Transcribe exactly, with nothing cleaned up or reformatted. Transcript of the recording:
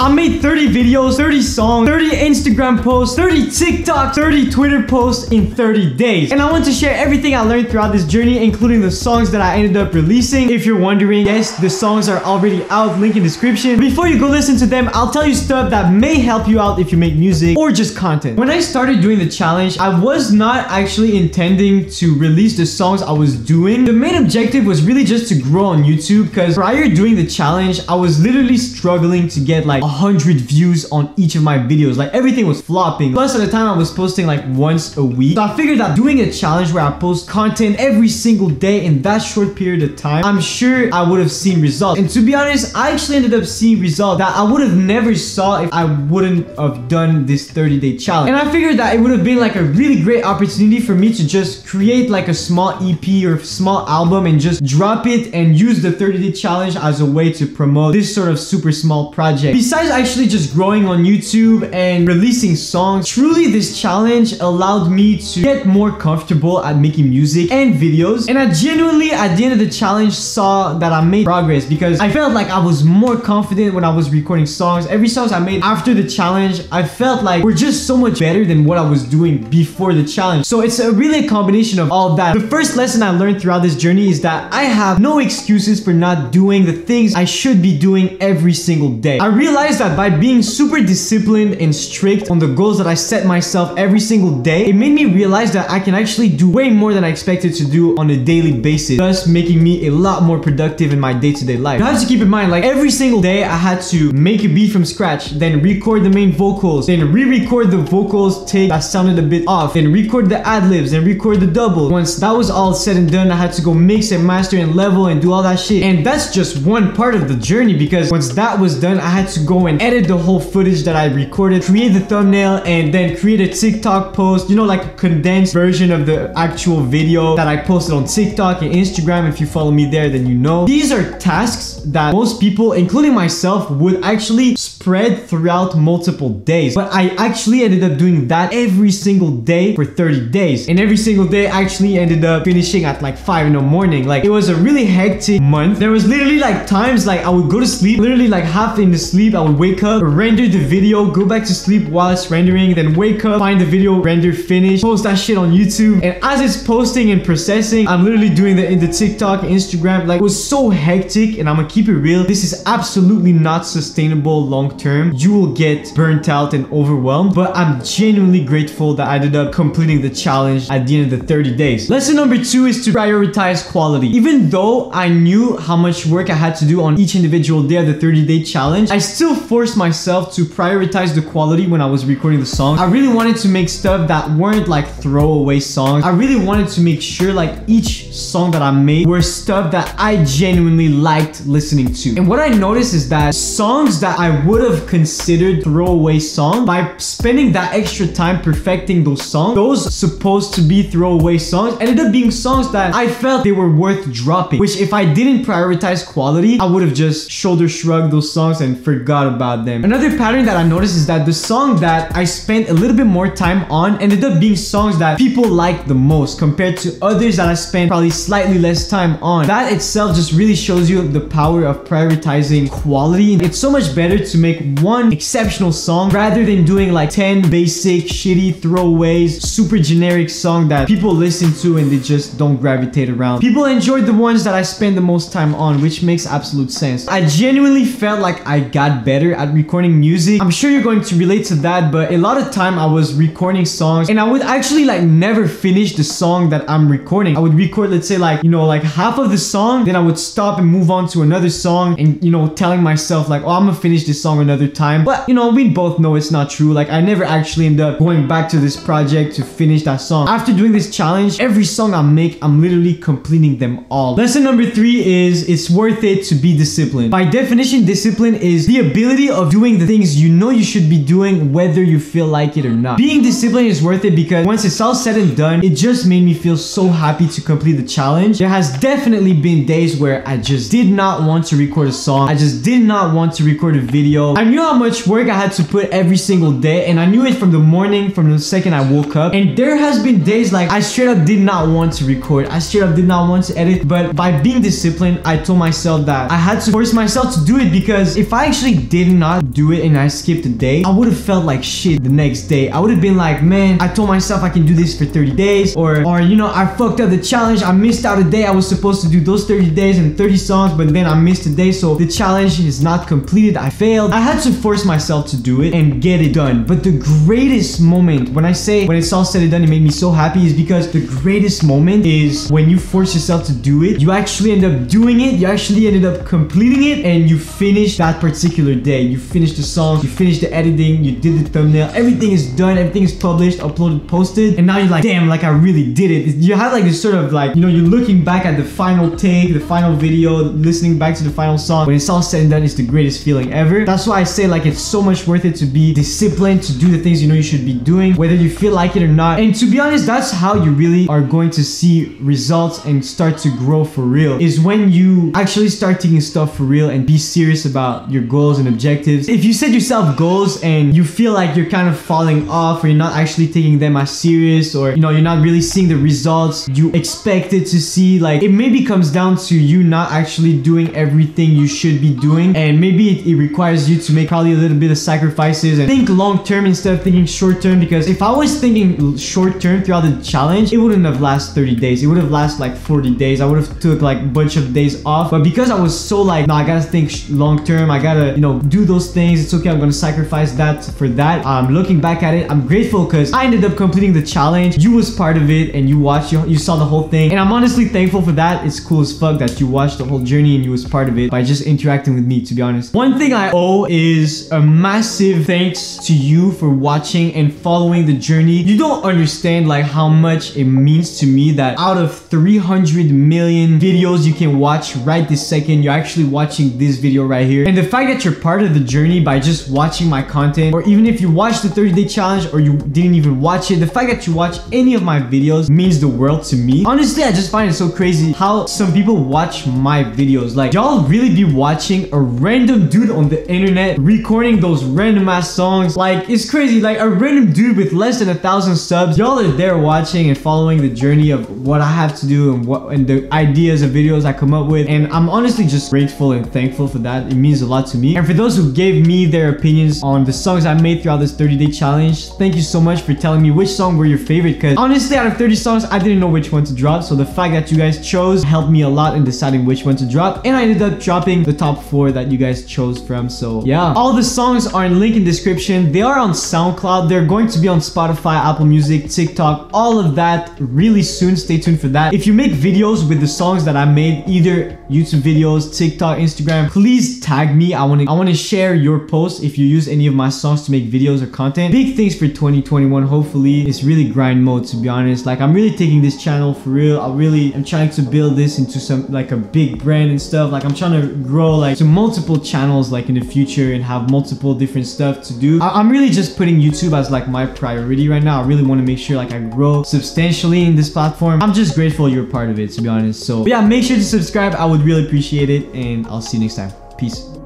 I made thirty videos, thirty songs, thirty Instagram posts, thirty TikToks, thirty Twitter posts in thirty days. And I want to share everything I learned throughout this journey, including the songs that I ended up releasing. If you're wondering, yes, the songs are already out, link in description. Before you go listen to them, I'll tell you stuff that may help you out if you make music or just content. When I started doing the challenge, I was not actually intending to release the songs I was doing. The main objective was really just to grow on YouTube, because prior doing the challenge, I was literally struggling to get like one hundred views on each of my videos. Like everything was flopping. Plus at the time I was posting like once a week. So I figured that doing a challenge where I post content every single day in that short period of time, I'm sure I would have seen results. And to be honest, I actually ended up seeing results that I would have never saw if I wouldn't have done this thirty day challenge. And I figured that it would have been like a really great opportunity for me to just create like a small E P or small album and just drop it and use the thirty day challenge as a way to promote this sort of super small project. Besides actually just growing on YouTube and releasing songs, truly this challenge allowed me to get more comfortable at making music and videos. And I genuinely, at the end of the challenge, saw that I made progress because I felt like I was more confident when I was recording songs. Every songs I made after the challenge, I felt like were just so much better than what I was doing before the challenge. So it's a really a combination of all that. The first lesson I learned throughout this journey is that I have no excuses for not doing the things I should be doing every single day. I realized that by being super disciplined and strict on the goals that I set myself every single day, it made me realize that I can actually do way more than I expected to do on a daily basis, thus making me a lot more productive in my day-to-day life. You have to keep in mind, like every single day I had to make a beat from scratch, then record the main vocals, then re-record the vocals take that sounded a bit off, then record the ad-libs, then record the double. Once that was all said and done, I had to go mix and master and level and do all that shit. And that's just one part of the journey, because once that was done, I had to go and edit the whole footage that I recorded, create the thumbnail, and then create a TikTok post, you know, like a condensed version of the actual video that I posted on TikTok and Instagram. If you follow me there, then you know. These are tasks that most people, including myself, would actually spread throughout multiple days. But I actually ended up doing that every single day for thirty days. And every single day I actually ended up finishing at like five in the morning. Like it was a really hectic month. There was literally like times like I would go to sleep, literally like half in the sleep, I would wake up, render the video, go back to sleep while it's rendering, then wake up, find the video, render, finish, post that shit on YouTube. And as it's posting and processing, I'm literally doing the, in the TikTok, Instagram. Like it was so hectic, and I'm gonna keep it real. This is absolutely not sustainable long term. You will get burnt out and overwhelmed, but I'm genuinely grateful that I ended up completing the challenge at the end of the thirty days. Lesson number two is to prioritize quality. Even though I knew how much work I had to do on each individual day of the thirty day challenge, I still forced myself to prioritize the quality when I was recording the song. I really wanted to make stuff that weren't like throwaway songs. I really wanted to make sure like each song that I made were stuff that I genuinely liked listening to. And what I noticed is that songs that I would have considered throwaway songs, by spending that extra time perfecting those songs, those supposed to be throwaway songs ended up being songs that I felt they were worth dropping, which if I didn't prioritize quality, I would have just shoulder shrugged those songs and forgot about them. Another pattern that I noticed is that the song that I spent a little bit more time on ended up being songs that people liked the most compared to others that I spent probably slightly less time on. That itself just really shows you the power of prioritizing quality. It's so much better to make one exceptional song rather than doing like ten basic, shitty, throwaways, super generic song that people listen to and they just don't gravitate around. People enjoyed the ones that I spend the most time on, which makes absolute sense. I genuinely felt like I got better at recording music. I'm sure you're going to relate to that, but a lot of time I was recording songs and I would actually like never finish the song that I'm recording. I would record, let's say like, you know, like half of the song, then I would stop and move on to another song and, you know, telling myself like, oh, I'm gonna finish this song another time. But, you know, we both know it's not true. Like I never actually end up going back to this project to finish that song. After doing this challenge, every song I make, I'm literally completing them all. Lesson number three is it's worth it to be disciplined. By definition, discipline is the ability of doing the things you know you should be doing whether you feel like it or not. Being disciplined is worth it because once it's all said and done, it just made me feel so happy to complete the challenge. There has definitely been days where I just did not want to record a song. I just did not want to record a video. I knew how much work I had to put every single day, and I knew it from the morning, from the second I woke up. And there has been days like I straight up did not want to record. I straight up did not want to edit. But by being disciplined, I told myself that I had to force myself to do it, because if I actually did not do it and I skipped a day, I would have felt like shit the next day. I would have been like, man, I told myself I can do this for thirty days, or or you know, I fucked up the challenge. I missed out a day. I was supposed to do those thirty days and thirty songs, but then I missed a day, so the challenge is not completed. I failed. I had to force myself to do it and get it done. But the greatest moment, when I say when it's all said and done, it made me so happy, is because the greatest moment is when you force yourself to do it, you actually end up doing it, you actually ended up completing it, and you finish that particular day. You finish the song, you finish the editing, you did the thumbnail, everything is done, everything is published, uploaded, posted, and now you're like, damn, like I really did it. You have like this sort of like, you know, you're looking back at the final take, the final video, listening back to the final song. When it's all said and done, it's the greatest feeling ever. That's why I say like it's so much worth it to be disciplined, to do the things you know you should be doing, whether you feel like it or not. And to be honest, that's how you really are going to see results and start to grow for real, is when you actually start taking stuff for real and be serious about your goals and objectives. If you set yourself goals and you feel like you're kind of falling off, or you're not actually taking them as serious, or you know, you're not really seeing the results you expected to see, like it maybe comes down to you not actually doing everything you should be doing, and maybe it, it requires you to make probably a little bit of sacrifices and think long term instead of thinking short term. Because if I was thinking short term throughout the challenge, it wouldn't have lasted thirty days, it would have lasted like forty days. I would have took like a bunch of days off. But because I was so like, no, I gotta think long term, I gotta, you know, do those things, it's okay, I'm gonna sacrifice that for that. Um, looking back at it, I'm grateful because I ended up completing the challenge. You was part of it and you watched, you, you saw the whole thing, and I'm honestly thankful for that. It's cool as fuck that you watched the whole journey and you was part of it by just interacting with me, to be honest. One thing I owe is a massive thanks to you for watching and following the journey. You don't understand like how much it means to me that out of three hundred million videos you can watch right this second, you're actually watching this video right here. And the fact that you're part of the journey by just watching my content, or even if you watched the thirty day challenge or you didn't even watch it, the fact that you watch any of my videos means the world to me. Honestly, I just find it so crazy how some people watch my videos. Like, y'all really be watching a random dude on the internet recording those random ass songs. Like, it's crazy. Like, a random dude with less than a thousand subs, y'all are there watching and following the journey of what I have to do and what and the ideas of videos I come up with. And I'm honestly just grateful and thankful for that. It means a lot to me. And for those who gave me their opinions on the songs I made throughout this thirty day challenge, thank you so much for telling me which song were your favorite, because honestly, out of thirty songs, I didn't know which one to drop. So the fact that you guys chose helped me a lot in deciding which one to drop, and I ended up dropping the top four that you guys chose from. So yeah, all the songs are in link in description. They are on SoundCloud, they're going to be on Spotify, Apple Music, TikTok, all of that really soon. Stay tuned for that. If you make videos with the songs that I made, either YouTube videos, TikTok, Instagram, please tag me. I want to I want to share your posts if you use any of my songs to make videos or content. Big things for twenty twenty-one, hopefully. It's really grind mode, to be honest. Like, I'm really taking this channel for real. I really am trying to build this into some like a big brand and stuff. Like, I'm trying to grow like to multiple channels like in the future and have multiple different stuff to do. I I'm really just putting YouTube as like my priority right now. I really want to make sure like I grow substantially in this platform. I'm just grateful you're part of it, to be honest. So yeah, make sure to subscribe. I would really appreciate it, and I'll see you next time. Peace.